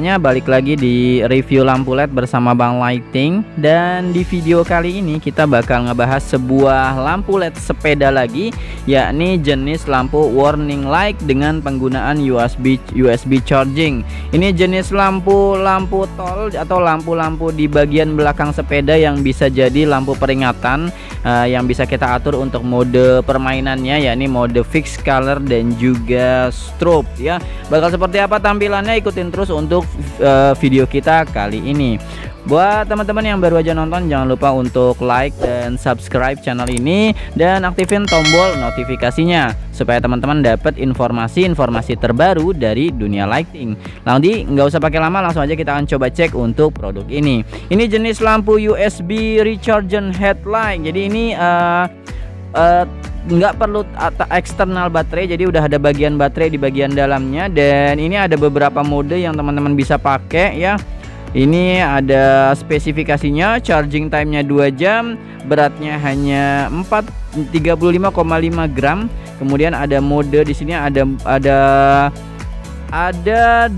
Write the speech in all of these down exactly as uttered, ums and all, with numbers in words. semuanya, balik lagi di review lampu L E D bersama Bang Lighting. Dan di video kali ini kita bakal ngebahas sebuah lampu L E D sepeda lagi, yakni jenis lampu warning light dengan penggunaan U S B U S B charging. Ini jenis lampu-lampu tol atau lampu-lampu di bagian belakang sepeda yang bisa jadi lampu peringatan, uh, yang bisa kita atur untuk mode permainannya, yakni mode fixed color dan juga strobe ya. Bakal seperti apa tampilannya, ikutin terus untuk uh, video kita kali ini. Buat teman-teman yang baru aja nonton, jangan lupa untuk like dan subscribe channel ini dan aktifin tombol notifikasinya supaya teman-teman dapat informasi-informasi terbaru dari dunia lighting. Nanti nggak usah pakai lama, langsung aja kita akan coba cek untuk produk ini. Ini jenis lampu U S B rechargeable headlight. Jadi ini uh, uh, nggak perlu eksternal baterai, jadi udah ada bagian baterai di bagian dalamnya. Dan ini ada beberapa mode yang teman-teman bisa pakai ya. Ini ada spesifikasinya, charging time-nya dua jam, beratnya hanya empat, tiga puluh lima koma lima gram. Kemudian ada mode di sini, ada ada ada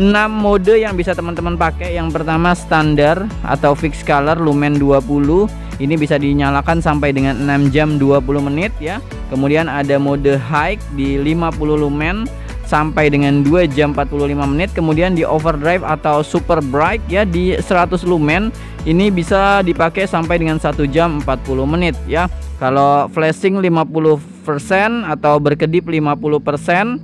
enam mode yang bisa teman-teman pakai. Yang pertama standar atau fixed color lumen dua puluh. Ini bisa dinyalakan sampai dengan enam jam dua puluh menit ya. Kemudian ada mode high di lima puluh lumen sampai dengan dua jam empat puluh lima menit. Kemudian di overdrive atau super bright ya di seratus lumen. Ini bisa dipakai sampai dengan satu jam empat puluh menit ya. Kalau flashing lima puluh persen atau berkedip lima puluh persen.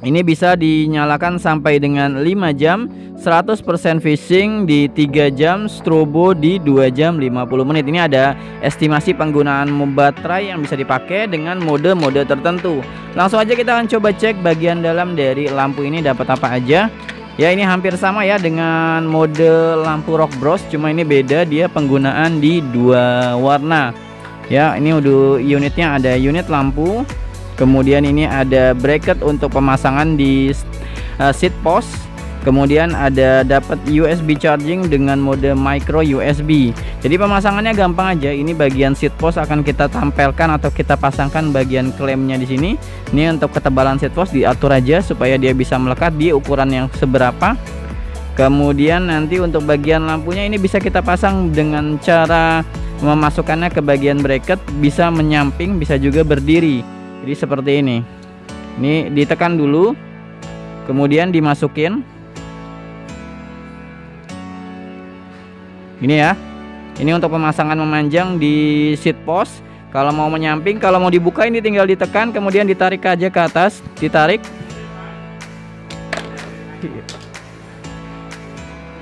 Ini bisa dinyalakan sampai dengan lima jam, seratus persen fishing di tiga jam, strobo di dua jam lima puluh menit. Ini ada estimasi penggunaan baterai yang bisa dipakai dengan mode-mode tertentu. Langsung aja kita akan coba cek bagian dalam dari lampu ini dapat apa aja. Ya, ini hampir sama ya dengan mode lampu Rock Bros, cuma ini beda, dia penggunaan di dua warna. Ya, ini udah unitnya, ada unit lampu. Kemudian ini ada bracket untuk pemasangan di uh, seat post. Kemudian ada dapat U S B charging dengan mode micro U S B. Jadi pemasangannya gampang aja. Ini bagian seat post akan kita tampilkan atau kita pasangkan bagian klaimnya di sini. Ini untuk ketebalan seat post diatur aja supaya dia bisa melekat di ukuran yang seberapa. Kemudian nanti untuk bagian lampunya ini bisa kita pasang dengan cara memasukkannya ke bagian bracket, bisa menyamping, bisa juga berdiri. Jadi seperti ini. Ini ditekan dulu, kemudian dimasukin. Ini ya. Ini untuk pemasangan memanjang di seat post. Kalau mau menyamping, kalau mau dibuka ini tinggal ditekan, kemudian ditarik aja ke atas, ditarik.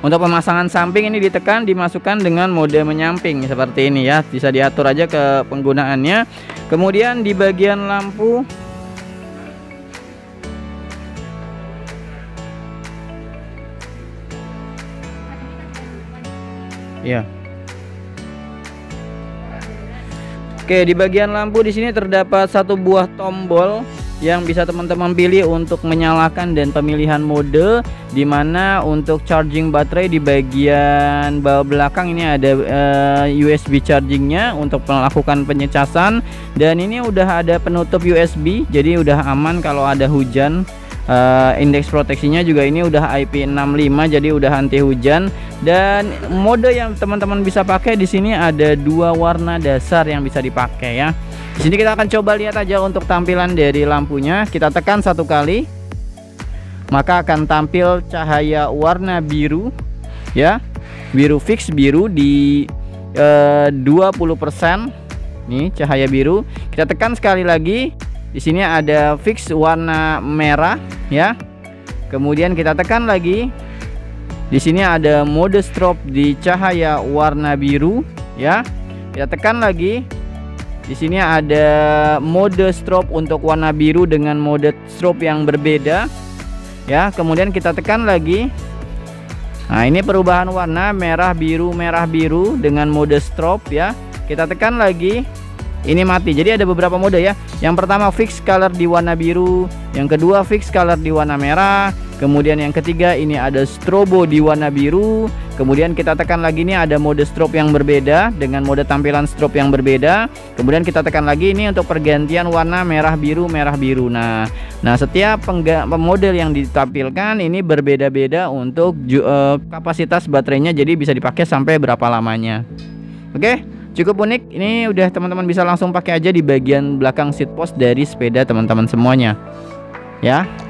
Untuk pemasangan samping ini ditekan, dimasukkan dengan mode menyamping seperti ini ya. Bisa diatur aja ke penggunaannya. Kemudian di bagian lampu, ya. Oke, di bagian lampu di sini terdapat satu buah tombol yang bisa teman-teman pilih untuk menyalakan dan pemilihan mode, dimana untuk charging baterai di bagian bawah belakang ini ada uh, U S B chargingnya untuk melakukan penyecasan. Dan ini udah ada penutup U S B, jadi udah aman kalau ada hujan. Uh, indeks proteksinya juga ini udah I P enam lima, jadi udah anti hujan. Dan mode yang teman-teman bisa pakai di sini ada dua warna dasar yang bisa dipakai ya. Di sini kita akan coba lihat aja untuk tampilan dari lampunya. Kita tekan satu kali, maka akan tampil cahaya warna biru ya, biru fix, biru di uh, dua puluh persen. Nih cahaya biru. Kita tekan sekali lagi. Di sini ada fix warna merah ya. Kemudian kita tekan lagi. Di sini ada mode strobe di cahaya warna biru ya. Kita tekan lagi. Di sini ada mode strobe untuk warna biru dengan mode strobe yang berbeda ya. Kemudian kita tekan lagi. Nah, ini perubahan warna merah biru, merah biru dengan mode strobe ya. Kita tekan lagi. Ini mati. Jadi ada beberapa mode ya. Yang pertama fix color di warna biru, yang kedua fix color di warna merah, Kemudian yang ketiga ini ada strobo di warna biru. Kemudian kita tekan lagi, ini ada mode strobe yang berbeda dengan mode tampilan strobe yang berbeda. Kemudian kita tekan lagi ini untuk pergantian warna merah biru merah biru. Nah, nah setiap model yang ditampilkan ini berbeda-beda untuk uh, kapasitas baterainya, jadi bisa dipakai sampai berapa lamanya. Oke, cukup unik. Ini udah teman-teman bisa langsung pakai aja di bagian belakang seat post dari sepeda teman-teman semuanya. Ya.